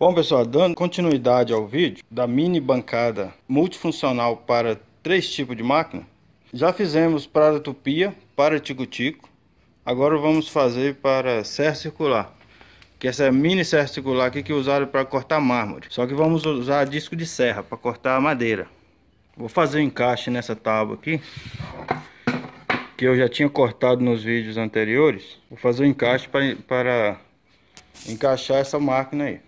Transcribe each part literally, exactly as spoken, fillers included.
Bom pessoal, dando continuidade ao vídeo da mini bancada multifuncional para três tipos de máquina, já fizemos para a tupia, para tico-tico, agora vamos fazer para serra circular, que essa é a mini serra circular aqui que usaram para cortar mármore, só que vamos usar disco de serra para cortar madeira. Vou fazer o encaixe nessa tábua aqui, que eu já tinha cortado nos vídeos anteriores, vou fazer o encaixe para, para encaixar essa máquina aí.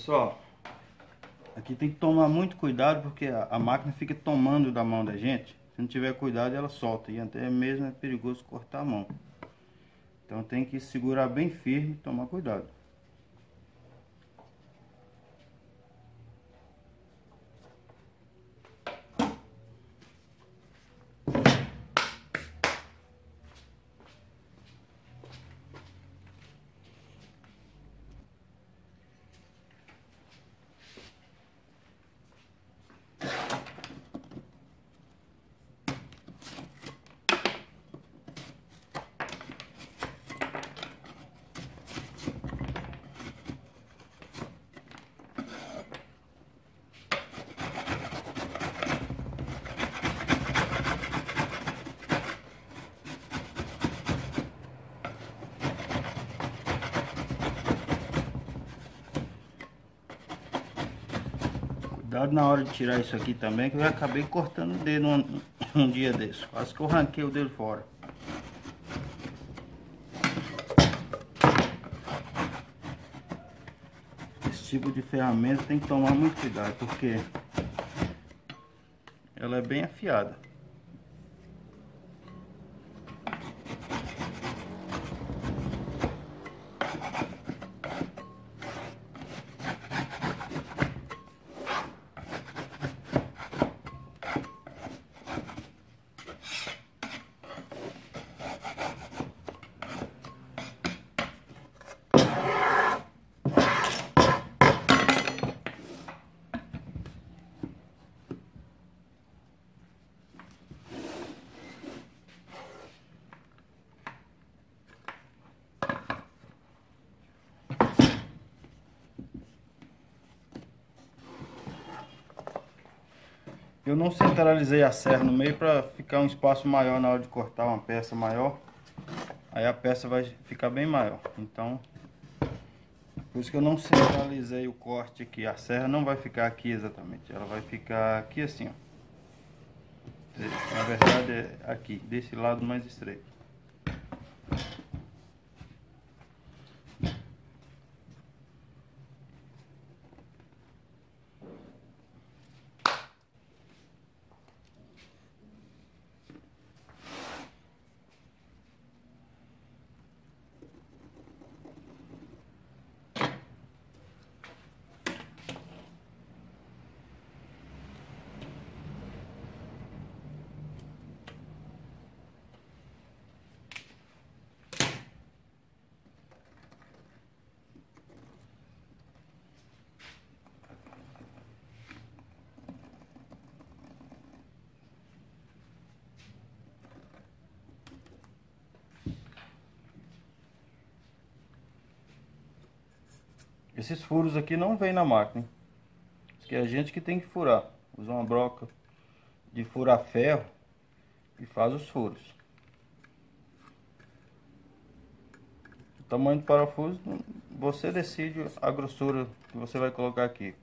Pessoal, aqui tem que tomar muito cuidado, porque a, a máquina fica tomando da mão da gente. Se não tiver cuidado, ela solta, e até mesmo é perigoso cortar a mão. Então tem que segurar bem firme e tomar cuidado. Cuidado na hora de tirar isso aqui também, que eu acabei cortando o dedo um, um dia desse. Quase que eu arranquei o dedo fora. Esse tipo de ferramenta tem que tomar muito cuidado, porque ela é bem afiada. Eu não centralizei a serra no meio para ficar um espaço maior na hora de cortar uma peça maior. Aí a peça vai ficar bem maior. Então, por isso que eu não centralizei o corte aqui. A serra não vai ficar aqui exatamente. Ela vai ficar aqui assim, ó. Na verdade é aqui, desse lado mais estreito. Esses furos aqui não vem na máquina, que é a gente que tem que furar. Usa uma broca de furar ferro e faz os furos. O tamanho do parafuso você decide a grossura que você vai colocar aqui.